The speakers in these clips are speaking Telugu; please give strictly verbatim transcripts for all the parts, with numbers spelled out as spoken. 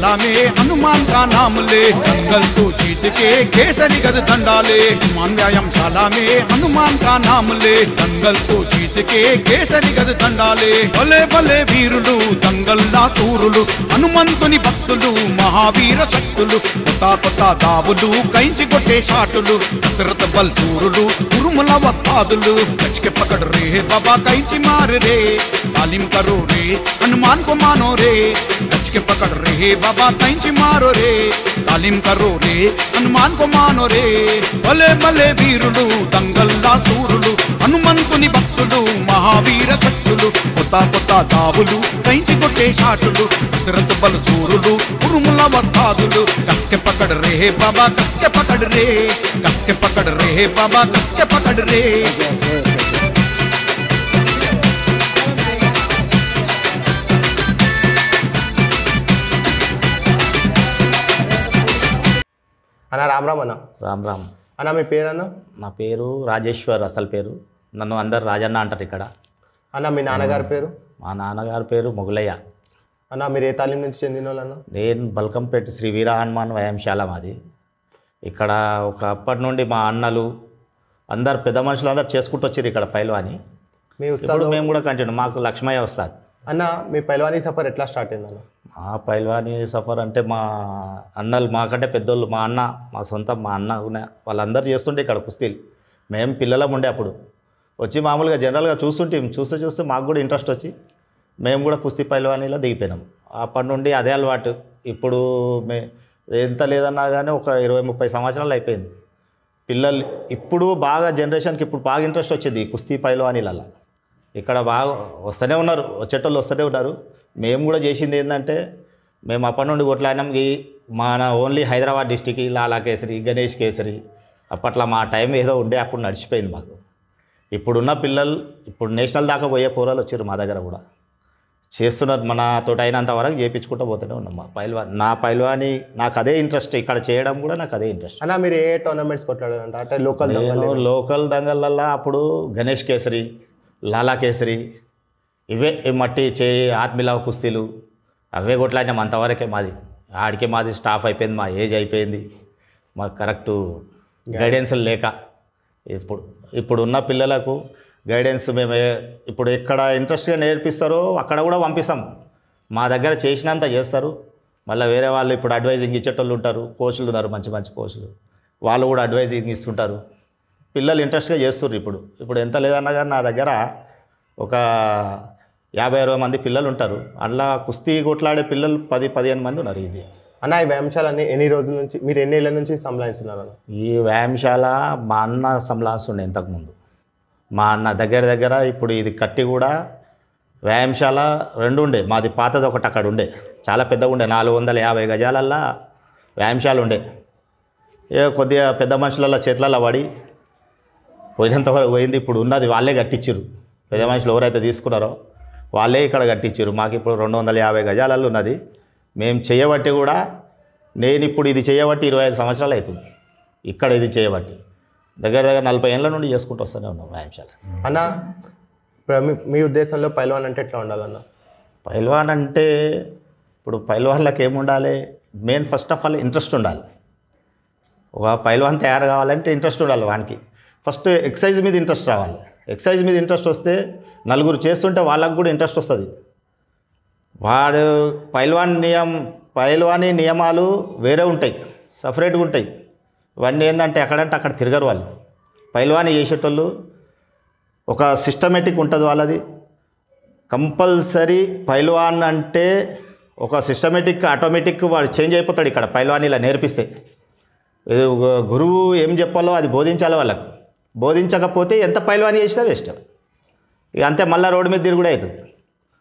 माला में हनुमान का नाम ले, दंगल को जीत के केसरी गद डंडा ले। हनुमान व्यायामशाला में हनुमान का नाम ले, दंगल को जीत के केसरी गद डंडा ले। भले भले वीरुलु दंगल्ला सूरुलु हनुमंतुनि भक्तुलु महावीर शक्तुलु तथा तथा दावुलु कैंचि गोटे शाटुलु दशरथ बल सूरुलु उर्मला वस्तादुलु कच के पकड़ रे बाबा कैंची मार रे, तालीम करो रे हनुमान को मानो रे, कच के पकड़ रे बाबा कैंची मारो रे, तालीम करो रे हनुमान को मानो रे। भले भले वीरुलु दंगल्ला सूरुलु हनुमंतुनि भक्तुलु महावीर शक्तुलु तथा तथा दावुलु कैंचि गोटे शाटुलु दशरथ बल सूरुलु उर्मला वस्तादुलु कस के पकड़ रे बाबा कस के पकड़ रे, कस के पकड़ रे बाबा कस के पकड़ रे। అన్న రామ్ రామ్ అన్న రామ్ రామ్ అన్న మీ పేరు అన్న? నా పేరు రాజేశ్వర్, అసలు పేరు. నన్ను అందరు రాజన్న అంటారు ఇక్కడ. అన్న మీ నాన్నగారి పేరు? మా నాన్నగారి పేరు మొగలయ్య. అన్న మీరు ఏ తాళం నుంచి చెందినోళ్ళు అన్న? నేను బల్కంపేట శ్రీ వీర హనుమాన్ వయామశాల మాది. ఇక్కడ ఒక అప్పటి నుండి మా అన్నలు అందరు పెద్ద మనుషులు అందరు చేసుకుంటూ వచ్చారు ఇక్కడ పైల్వాని. మీ ఉస్తాదు మేము కూడా కంటిన్యూ, మాకు లక్ష్మయ్య వస్తాది. అన్న మీ పైల్వానీ సఫర్ ఎట్లా స్టార్ట్ అయింది అన్న? మా పైల్వానీ సఫర్ అంటే మా అన్నలు మాకంటే పెద్దోళ్ళు, మా అన్న మా సొంత మా అన్న వాళ్ళందరూ చేస్తుంటే ఇక్కడ కుస్తీలు. మేము పిల్లలం ఉండే అప్పుడు వచ్చి మామూలుగా జనరల్గా చూస్తుంటే చూస్తే చూస్తే మాకు కూడా ఇంట్రెస్ట్ వచ్చి మేము కూడా కుస్తీ పైల్వానీలో దిగిపోయినాము. అప్పటి నుండి అదే అలవాటు. ఇప్పుడు మే ఎంత లేదన్నా కానీ ఒక ఇరవై ముప్పై సంవత్సరాలు అయిపోయింది. పిల్లలు ఇప్పుడు బాగా జనరేషన్కి ఇప్పుడు బాగా ఇంట్రెస్ట్ వచ్చేది కుస్తీ పైల్వానీలలో. ఇక్కడ బాగా వస్తూనే ఉన్నారు, వచ్చేటోళ్ళు వస్తూనే ఉన్నారు. మేము కూడా చేసింది ఏంటంటే మేము అప్పటి నుండి కొట్లాడినాం. ఈ మన ఓన్లీ హైదరాబాద్ డిస్టిక్ లాలాకేసరి, గణేష్కేసరి అప్పట్లో మా టైం ఏదో ఉండే, అప్పుడు నడిచిపోయింది మాకు. ఇప్పుడున్న పిల్లలు ఇప్పుడు నేషనల్ దాకా పోయే పోరాలు వచ్చారు మా దగ్గర కూడా చేస్తున్నారు. మనతో అయినంత వరకు చేయించుకుంటూ పోతూనే ఉన్నాం. మా పైల్వాన్ నా పైల్వాని నాకు అదే ఇంట్రెస్ట్, ఇక్కడ చేయడం కూడా నాకు అదే ఇంట్రెస్ట్. అలా మీరు ఏ టోర్నమెంట్స్ కొట్లాడారంటే? అంటే లోకల్ లోకల్ దంగళ్ళల్లో అప్పుడు గణేష్కేసరి, లాలాకేసరి ఇవే, మట్టి చేయి ఆత్మీలావ కుస్తీలు అవే కొట్లాడినాం. అంతవరకే మాది. ఆడికే మాది స్టాఫ్ అయిపోయింది, మా ఏజ్ అయిపోయింది, మాకు కరెక్టు గైడెన్స్ లేక. ఇప్పుడు ఇప్పుడు ఉన్న పిల్లలకు గైడెన్స్ మేము ఇప్పుడు ఎక్కడ ఇంట్రెస్ట్గా నేర్పిస్తారో అక్కడ కూడా పంపిస్తాం. మా దగ్గర చేసినంత చేస్తారు. మళ్ళీ వేరే వాళ్ళు ఇప్పుడు అడ్వైజింగ్ ఇచ్చేటోళ్ళు ఉంటారు, కోచ్లు ఉన్నారు, మంచి మంచి కోచ్లు, వాళ్ళు కూడా అడ్వైజింగ్ ఇస్తుంటారు. పిల్లలు ఇంట్రెస్ట్గా చేస్తున్నారు. ఇప్పుడు ఇప్పుడు ఎంత లేదన్నా కానీ నా దగ్గర ఒక యాభై అరవై మంది పిల్లలు ఉంటారు. అలా కుస్తీ కొట్లాడే పిల్లలు పది పదిహేను మంది ఉన్నారు ఈజీగా. అన్న ఈ వ్యాయామశాలని ఎన్ని రోజుల నుంచి మీరు ఎన్ని ఏళ్ళ నుంచి సంలాయిస్తున్నారు? ఈ వ్యాయామశాల మా అన్న సంలాయిస్తుండే ఇంతకుముందు. మా అన్న దగ్గర దగ్గర ఇప్పుడు ఇది కట్టి కూడా వ్యాయామశాల రెండు ఉండే మాది. పాతది ఒకటి అక్కడ ఉండే, చాలా పెద్దగా ఉండే, నాలుగు వందల యాభై గజాలల్లా వ్యాయామశాల ఉండే. ఏ కొద్దిగా పెద్ద మనుషులలో చేతులలో పడి పోయినంతవరకు పోయింది. ఇప్పుడు ఉన్నది వాళ్ళే కట్టించారు, పెద్ద మనుషులు ఎవరైతే తీసుకున్నారో వాళ్ళే ఇక్కడ కట్టించారు. మాకు ఇప్పుడు రెండు వందల యాభై గజాలలో ఉన్నది. మేము చేయబట్టి కూడా నేను ఇప్పుడు ఇది చేయబట్టి ఇరవై ఐదు సంవత్సరాలు అవుతుంది. ఇక్కడ ఇది చేయబట్టి దగ్గర దగ్గర నలభై ఏళ్ళ నుండి చేసుకుంటూ వస్తూనే ఉన్నాం వ్యాయామశాల. అన్న మీ ఉద్దేశంలో పైల్వాన్ అంటే ఎట్లా ఉండాలన్న? పైల్వాన్ అంటే ఇప్పుడు పైల్వాన్లకు ఏముండాలి? Main first of all interest ఉండాలి. ఒక పైల్వాన్ తయారు కావాలంటే ఇంట్రెస్ట్ ఉండాలి వానికి. ఫస్ట్ ఎక్సైజ్ మీద ఇంట్రెస్ట్ రావాలి. ఎక్సైజ్ మీద ఇంట్రెస్ట్ వస్తే నలుగురు చేస్తుంటే వాళ్ళకు కూడా ఇంట్రెస్ట్ వస్తుంది. వాడు పైల్వాన్ నియమ పైల్వానీ నియమాలు వేరే ఉంటాయి, సపరేట్గా ఉంటాయి. ఇవన్నీ ఏంటంటే ఎక్కడంటే అక్కడ తిరగరు వాళ్ళు. పైల్వానీ చేసేటోళ్ళు ఒక సిస్టమేటిక్ ఉంటుంది వాళ్ళది. కంపల్సరీ పైల్వాన్ అంటే ఒక సిస్టమేటిక్ ఆటోమేటిక్ వాడు చేంజ్ అయిపోతాడు. ఇక్కడ పైల్వానీలా నేర్పిస్తే గురువు ఏం చెప్పాలో అది బోధించాలి వాళ్ళకు. బోధించకపోతే ఎంత పైల్వానీ చేసినా వేస్ట్. ఇక అంతే, మళ్ళీ రోడ్డు మీద తిరుగుడే అవుతుంది.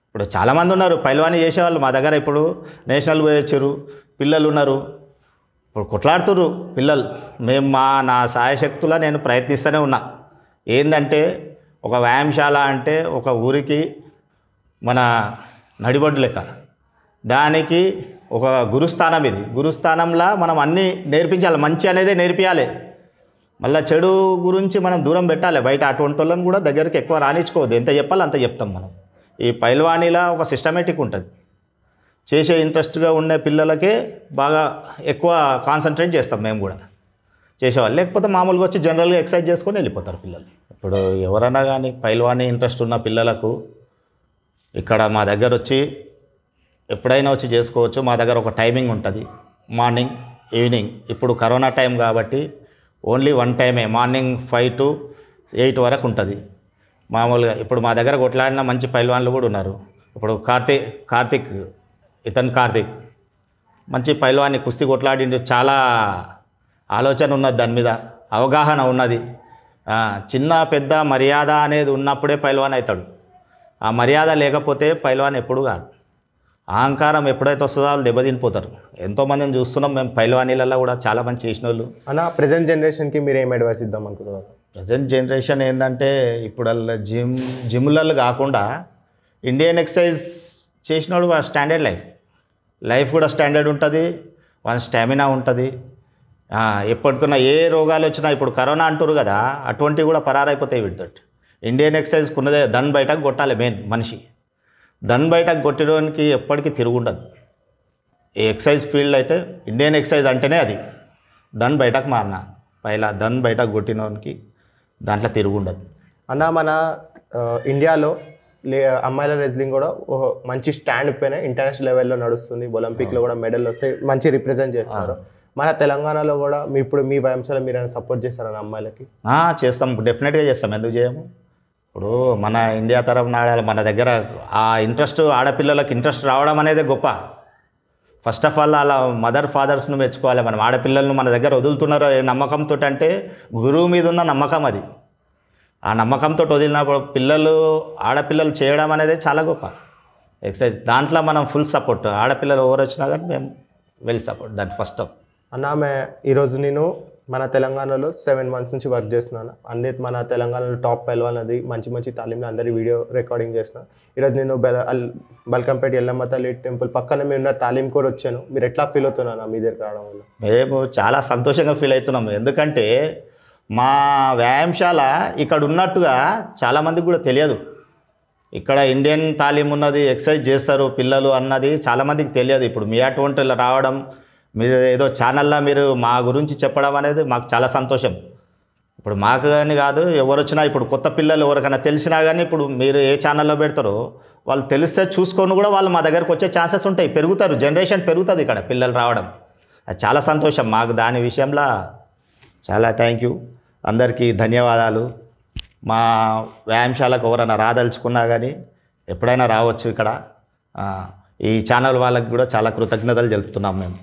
ఇప్పుడు చాలామంది ఉన్నారు పైల్వానీ చేసేవాళ్ళు మా దగ్గర. ఇప్పుడు నేషనల్ పోయొచ్చారు పిల్లలు ఉన్నారు. ఇప్పుడు కొట్లాడుతున్నారు పిల్లలు. మేము మా నా సాయశక్తులా నేను ప్రయత్నిస్తూనే ఉన్నా. ఏంటంటే ఒక వ్యాయామశాల అంటే ఒక ఊరికి మన నడిబడ్డు లెక్క. దానికి ఒక గురుస్థానం. ఇది గురుస్థానంలో మనం అన్నీ నేర్పించాలి, మంచి అనేదే నేర్పించాలి. మళ్ళీ చెడు గురించి మనం దూరం పెట్టాలి. బయట అటువంటి వాళ్ళని కూడా దగ్గరికి ఎక్కువ రానిచ్చుకోవద్దు. ఎంత చెప్పాలో అంత చెప్తాం మనం. ఈ పైల్వానీలా ఒక సిస్టమేటిక్ ఉంటుంది. చేసే ఇంట్రెస్ట్‌గా ఉండే పిల్లలకే బాగా ఎక్కువ కాన్సంట్రేట్ చేస్తాం మేము కూడా చేసేవాళ్ళు. లేకపోతే మామూలుగా వచ్చి జనరల్‌గా ఎక్సర్సైజ్ చేసుకొని వెళ్ళిపోతారు పిల్లలు. ఇప్పుడు ఎవరైనా కానీ పైల్వానీ ఇంట్రెస్ట్ ఉన్న పిల్లలకు ఇక్కడ మా దగ్గర వచ్చి ఎప్పుడైనా వచ్చి చేసుకోవచ్చు. మా దగ్గర ఒక టైమింగ్ ఉంటుంది, మార్నింగ్ ఈవినింగ్. ఇప్పుడు కరోనా టైం కాబట్టి ఓన్లీ వన్ టైమే, మార్నింగ్ ఫైవ్ టు ఎయిట్ వరకు ఉంటుంది మామూలుగా. ఇప్పుడు మా దగ్గర కొట్లాడిన మంచి పైల్వాన్లు కూడా ఉన్నారు. ఇప్పుడు కార్తీక్ కార్తీక్ ఇతను కార్తీక్ మంచి పైల్వాన్ని కుస్తీ కొట్లాడిండు. చాలా ఆలోచన ఉన్నది, దాని మీద అవగాహన ఉన్నది. చిన్న పెద్ద మర్యాద అనేది ఉన్నప్పుడే పైల్వాన్ అవుతాడు. ఆ మర్యాద లేకపోతే పైల్వాన్ ఎప్పుడు కాదు. అహంకారం ఎప్పుడైతే వస్తుందో వాళ్ళు దెబ్బతినిపోతారు. ఎంతోమందిని చూస్తున్నాం మేము పైల్వానీలలో కూడా, చాలా మంది చేసిన వాళ్ళు. అలా ప్రజెంట్ జనరేషన్కి మీరు ఏం అడ్వైస్ ఇద్దాం అనుకుంటున్నారు? ప్రజెంట్ జనరేషన్ ఏంటంటే ఇప్పుడు జిమ్ జిమ్లలో కాకుండా ఇండియన్ ఎక్సర్సైజ్ చేసినోడు స్టాండర్డ్ లైఫ్ లైఫ్ కూడా స్టాండర్డ్ ఉంటుంది, వాళ్ళ స్టామినా ఉంటుంది. ఎప్పటికన్నా ఏ రోగాలు వచ్చినా ఇప్పుడు కరోనా అంటారు కదా, అటువంటివి కూడా పరారైపోతాయి వీటితోటి. ఇండియన్ ఎక్సర్సైజ్ ఉన్నదే దాన్ని బయటకు కొట్టాలి. మెయిన్ మనిషి దాన్ని బయటకు కొట్టడానికి ఎప్పటికీ తిరుగుండదు. ఈ ఎక్సర్సైజ్ ఫీల్డ్ అయితే ఇండియన్ ఎక్సర్సైజ్ అంటేనే అది దాన్ని బయటకు మారిన పైలా దాన్ని బయటకు కొట్టినోనికి దాంట్లో తిరుగుండదు. అన్న మన ఇండియాలో లే అమ్మాయిల రెజ్లింగ్ కూడా మంచి స్టాండ్ పైన ఇంటర్నేషనల్ లెవెల్లో నడుస్తుంది. ఒలింపిక్లో కూడా మెడల్ వస్తే మంచి రిప్రజెంట్ చేస్తారు. మన తెలంగాణలో కూడా మీ ఇప్పుడు మీ వ్యాయామశాల మీరు ఏమైనా సపోర్ట్ చేస్తారా అమ్మాయిలకి? చేస్తాం, డెఫినెట్గా చేస్తాం, ఎందుకు చేయము. ఇప్పుడు మన ఇండియా తరఫున ఆడాలి. మన దగ్గర ఆ ఇంట్రెస్ట్ ఆడపిల్లలకు ఇంట్రెస్ట్ రావడం అనేది గొప్ప. ఫస్ట్ ఆఫ్ ఆల్ అలా మదర్ ఫాదర్స్ను మెచ్చుకోవాలి. మనం ఆడపిల్లలను మన దగ్గర వదులుతున్నారో ఏ నమ్మకంతో అంటే గురువు మీద ఉన్న నమ్మకం అది. ఆ నమ్మకంతో వదిలినప్పుడు పిల్లలు ఆడపిల్లలు చేయడం అనేది చాలా గొప్ప ఎక్సర్సైజ్. దాంట్లో మనం ఫుల్ సపోర్ట్, ఆడపిల్లలు ఎవరు వచ్చినా కానీ మేము వెల్ సపోర్ట్ దాన్ని ఫస్ట్ ఆఫ్. అన్న మే ఈరోజు నేను మన తెలంగాణలో సెవెన్ మంత్స్ నుంచి వర్క్ చేస్తున్నాను. అందే మన తెలంగాణలో టాప్ పైల్వాన్ అది మంచి మంచి తాలీంలో అందరి వీడియో రికార్డింగ్ చేస్తున్నాను. ఈరోజు నేను బెల బల్కంపేట ఎల్లమ్మ తల్లి టెంపుల్ పక్కన మేము ఉన్న తాలీం కూడా వచ్చాను. మీరు ఎట్లా ఫీల్ అవుతున్నాను మీ దగ్గర రావడం వల్ల? మేము చాలా సంతోషంగా ఫీల్ అవుతున్నాము. ఎందుకంటే మా వ్యాయామశాల ఇక్కడ ఉన్నట్టుగా చాలామందికి కూడా తెలియదు. ఇక్కడ ఇండియన్ తాలీం ఉన్నది, ఎక్సర్సైజ్ చేస్తారు పిల్లలు అన్నది చాలామందికి తెలియదు. ఇప్పుడు మీ అటువంటి రావడం, మీరు ఏదో ఛానల్లో మీరు మా గురించి చెప్పడం అనేది మాకు చాలా సంతోషం. ఇప్పుడు మాకు కానీ కాదు, ఎవరు వచ్చినా ఇప్పుడు కొత్త పిల్లలు ఎవరికైనా తెలిసినా కానీ ఇప్పుడు మీరు ఏ ఛానల్లో పెడతారో వాళ్ళు తెలిస్తే చూసుకొని కూడా వాళ్ళు మా దగ్గరకు వచ్చే ఛాన్సెస్ ఉంటాయి, పెరుగుతారు, జనరేషన్ పెరుగుతుంది ఇక్కడ పిల్లలు రావడం. అది చాలా సంతోషం మాకు. దాని విషయంలో చాలా థ్యాంక్ యూ అందరికీ, ధన్యవాదాలు. మా వ్యాయామశాలకు ఎవరైనా రాదలుచుకున్నా కానీ ఎప్పుడైనా రావచ్చు. ఇక్కడ ఈ ఛానల్ వాళ్ళకి కూడా చాలా కృతజ్ఞతలు తెలుపుతున్నాం మేము.